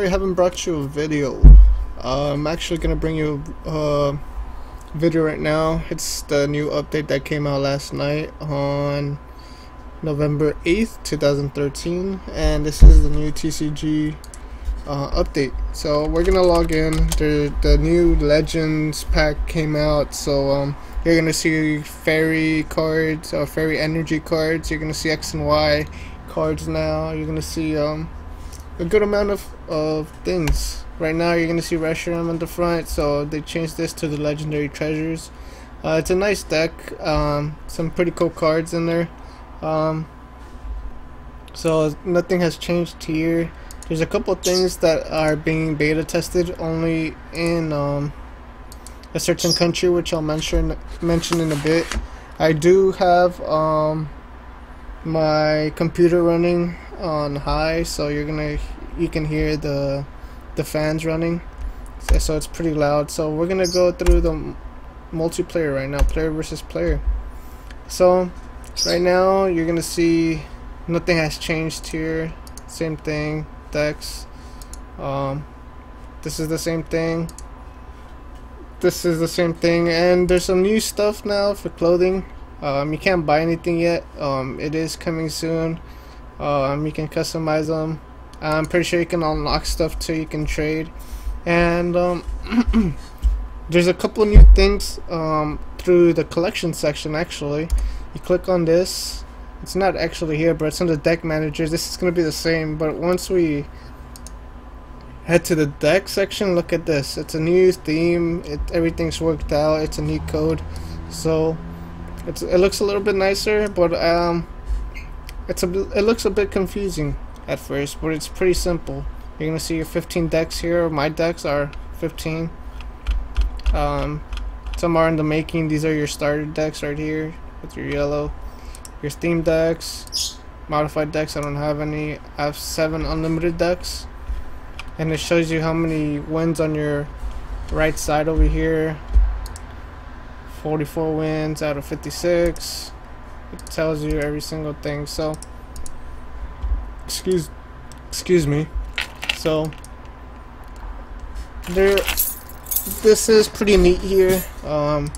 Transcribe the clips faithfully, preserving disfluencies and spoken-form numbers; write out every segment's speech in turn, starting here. sorry I haven't brought you a video. Uh, I'm actually gonna bring you a video right now. It's the new update that came out last night on November eighth two thousand thirteen, and this is the new T C G uh, update. So we're gonna log in. The, the new Legends pack came out, so um, you're gonna see fairy cards or fairy energy cards. You're gonna see X and Y cards now. You're gonna see um, a good amount of, of things. Right now you're gonna see Reshiram on the front, so they changed this to the Legendary Treasures. Uh, it's a nice deck, um, some pretty cool cards in there. Um, so nothing has changed here. There's a couple things that are being beta tested only in um, a certain country, which I'll mention mention in a bit. I do have um, my computer running on high, so you're gonna you can hear the the fans running, so, so it's pretty loud. So we're gonna go through the multiplayer right now, player versus player. So right now you're gonna see nothing has changed here, same thing, decks, um, this is the same thing, this is the same thing, and there's some new stuff now for clothing. Um, you can't buy anything yet, um, it is coming soon. Um, you can customize them. I'm pretty sure you can unlock stuff too, you can trade, and um, there's a couple new things um, through the collection section. Actually, you click on this, it's not actually here, but it's in the deck manager. This is gonna be the same, but once we head to the deck section, look at this, it's a new theme, it, everything's worked out, it's a new code, so it's, it looks a little bit nicer, but um, it's a, it looks a bit confusing at first, but it's pretty simple. You're gonna see your fifteen decks here. My decks are fifteen, um, some are in the making. These are your starter decks right here with your yellow, your theme decks, modified decks. I don't have any. I have seven unlimited decks, and it shows you how many wins on your right side over here. forty-four wins out of fifty-six. It tells you every single thing. So excuse excuse me. So there, this is pretty neat here. Um,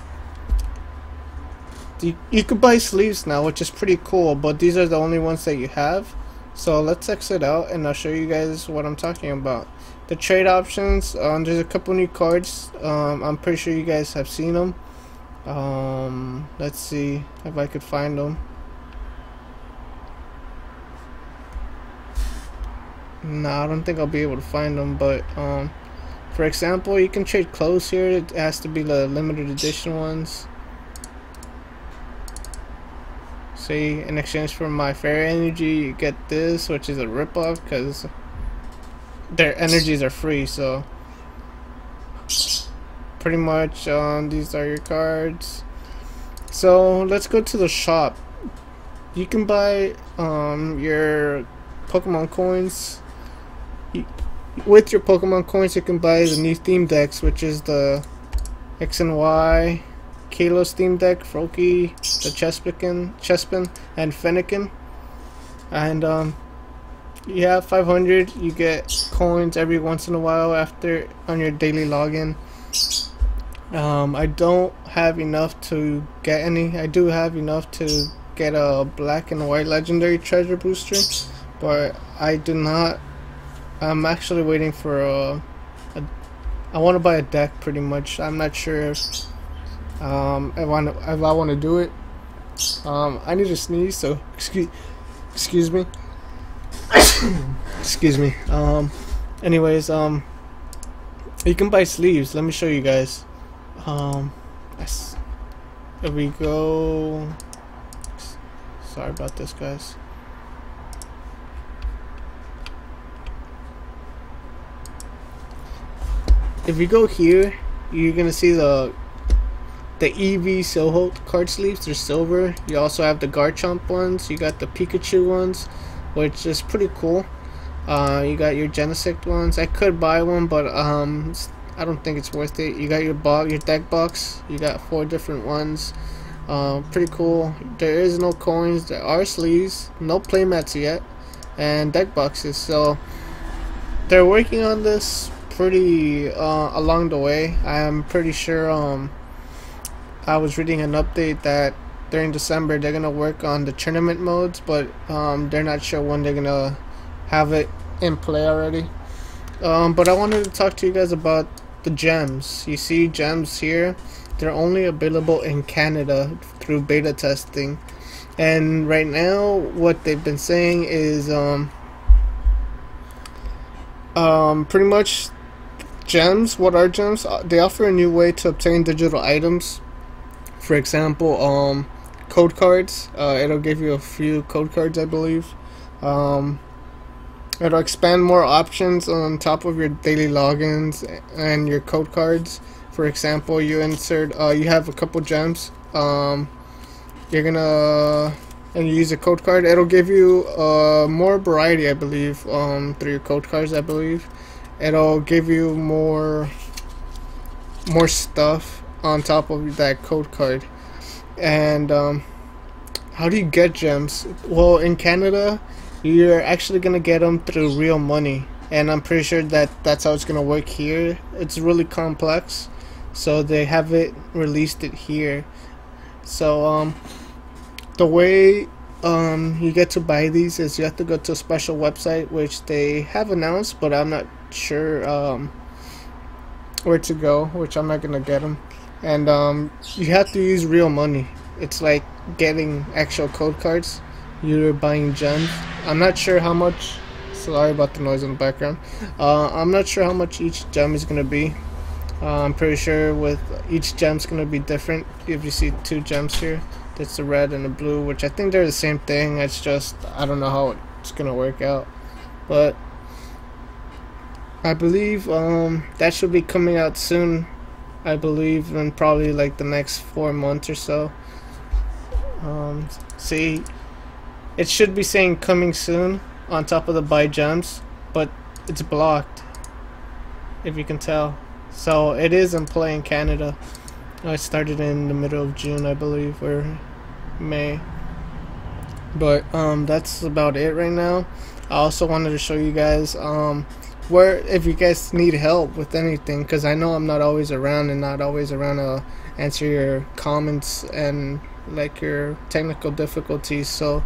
You, you could buy sleeves now, which is pretty cool, but these are the only ones that you have. So let's exit out and I'll show you guys what I'm talking about. The trade options, um, there's a couple new cards. um, I'm pretty sure you guys have seen them. Um, let's see if I could find them. No, I don't think I'll be able to find them, but um, for example, you can trade clothes here. It has to be the limited edition ones. See, in exchange for my fairy energy, you get this, which is a ripoff because their energies are free. So pretty much, um, these are your cards. So let's go to the shop. You can buy um, your Pokemon coins. You, with your Pokemon coins, you can buy the new theme decks, which is the X and Y, Kalos theme deck, Froakie, the Chespin, Chespin, and Fennekin. And um, you have five hundred. You get coins every once in a while after on your daily login. Um, I don't have enough to get any. I do have enough to get a black and white legendary treasure booster, but I do not. I'm actually waiting for a. a I want to buy a deck, pretty much. I'm not sure if. Um, I want to, I want to do it. Um, I need to sneeze, so excuse, excuse me. Excuse me. Um, anyways, um, you can buy sleeves. Let me show you guys. Um, if we go, sorry about this, guys. If you go here, you're gonna see the. The E V Soho card sleeves, they're silver. You also have the Garchomp ones, you got the Pikachu ones, which is pretty cool. Uh, you got your Genesect ones. I could buy one, but um, I don't think it's worth it. You got your box, your deck box, you got four different ones. Uh, pretty cool. There is no coins, there are sleeves, no playmats yet, and deck boxes. So they're working on this pretty uh, along the way. I'm pretty sure um, I was reading an update that during December they're gonna work on the tournament modes, but um, they're not sure when they're gonna have it in play already. Um, but I wanted to talk to you guys about the gems. You see gems here, they're only available in Canada through beta testing, and right now what they've been saying is um, um, pretty much gems. What are gems? They offer a new way to obtain digital items. For example, um, code cards. Uh, it'll give you a few code cards, I believe. Um, it'll expand more options on top of your daily logins and your code cards. For example, you insert, uh, you have a couple gems. Um, you're gonna and you use a code card. It'll give you uh, more variety, I believe, um, through your code cards, I believe. It'll give you more, more stuff on top of that code card. And um, how do you get gems? Well, in Canada you're actually gonna get them through real money, and I'm pretty sure that that's how it's gonna work here. It's really complex, so they haven't released it here. So um, the way um, you get to buy these is you have to go to a special website, which they have announced, but I'm not sure um, where to go, which I'm not gonna get them. And um, you have to use real money. It's like getting actual code cards. You're buying gems. I'm not sure how much. Sorry about the noise in the background. Uh, I'm not sure how much each gem is gonna be. Uh, I'm pretty sure with each gem's gonna be different. If you see two gems here, that's the red and the blue, which I think they're the same thing. It's just I don't know how it's gonna work out, but I believe um, that should be coming out soon. I believe in probably like the next four months or so. Um, see, it should be saying coming soon on top of the buy gems, but it's blocked, if you can tell. So it is in play in Canada. I started in the middle of June, I believe, or May. But um, that's about it right now. I also wanted to show you guys um, where, if you guys need help with anything, because I know I'm not always around and not always around to answer your comments and like your technical difficulties. So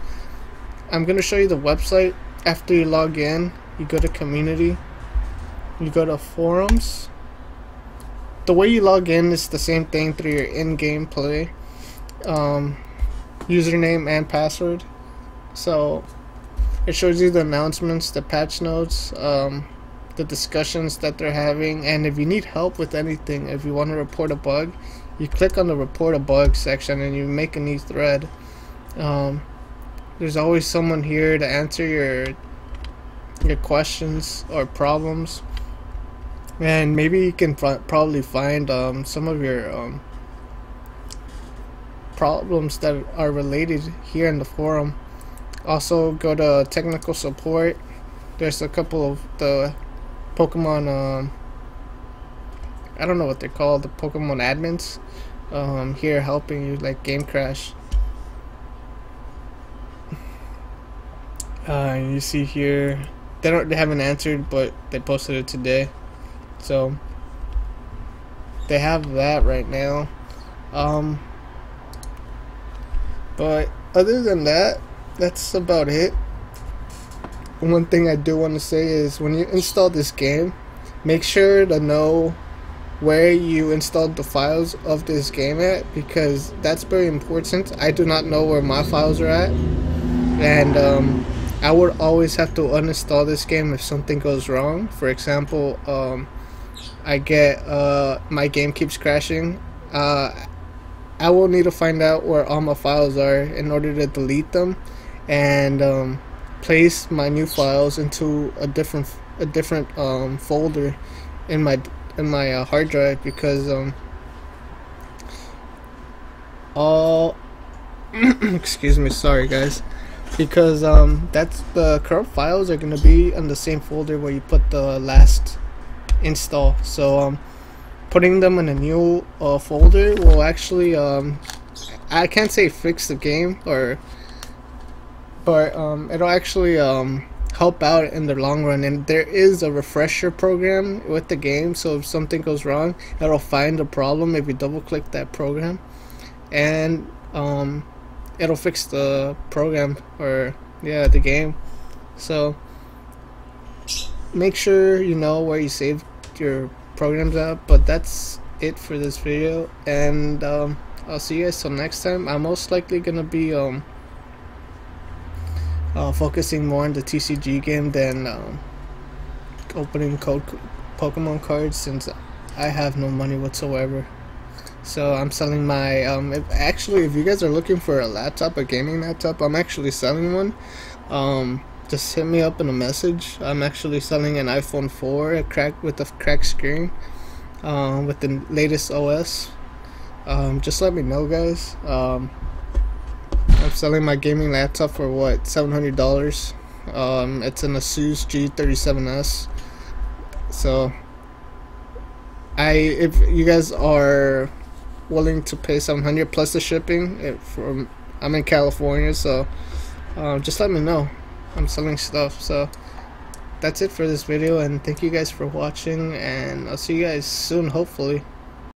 I'm gonna show you the website. After you log in, you go to community, you go to forums. The way you log in is the same thing through your in-game play, um, username and password. So it shows you the announcements, the patch notes, um, the discussions that they're having. And if you need help with anything, if you want to report a bug, you click on the report a bug section and you make a new thread. Um, there's always someone here to answer your your questions or problems, and maybe you can probably find um, some of your um, problems that are related here in the forum. Also go to technical support. There's a couple of the Pokemon, um, I don't know what they're called, the Pokemon admins um, here helping you, like Game Crash. Uh, you see here, they don't, they haven't answered, but they posted it today, so they have that right now. Um, but other than that, that's about it. One thing I do want to say is when you install this game, make sure to know where you installed the files of this game at, because that's very important. I do not know where my files are at, and um, I would always have to uninstall this game if something goes wrong. For example, um, I get uh, my game keeps crashing. Uh, I will need to find out where all my files are in order to delete them, and um, place my new files into a different a different um, folder in my in my uh, hard drive, because um, all excuse me, sorry guys, because um, that's the corrupt files are gonna be in the same folder where you put the last install. So um, putting them in a new uh, folder will actually um, I can't say fix the game or. But um, it'll actually um, help out in the long run. And there is a refresher program with the game, so if something goes wrong, it'll find the problem if you double click that program, and um, it'll fix the program, or yeah, the game. So make sure you know where you save your programs at. But that's it for this video, and um, I'll see you guys till next time. I'm most likely gonna be um, uh, focusing more on the T C G game than um, opening code Pokemon cards, since I have no money whatsoever. So I'm selling my um, if, actually if you guys are looking for a laptop, a gaming laptop, I'm actually selling one. Um, just hit me up in a message. I'm actually selling an iPhone four, a crack with a cracked screen, um, with the latest O S. Um, just let me know, guys. um, I'm selling my gaming laptop for what, seven hundred dollars. Um, it's an Asus G thirty-seven S. So I if you guys are willing to pay seven hundred dollars plus the shipping, it, from I'm in California, so um, just let me know. I'm selling stuff. So that's it for this video, and thank you guys for watching, and I'll see you guys soon, hopefully.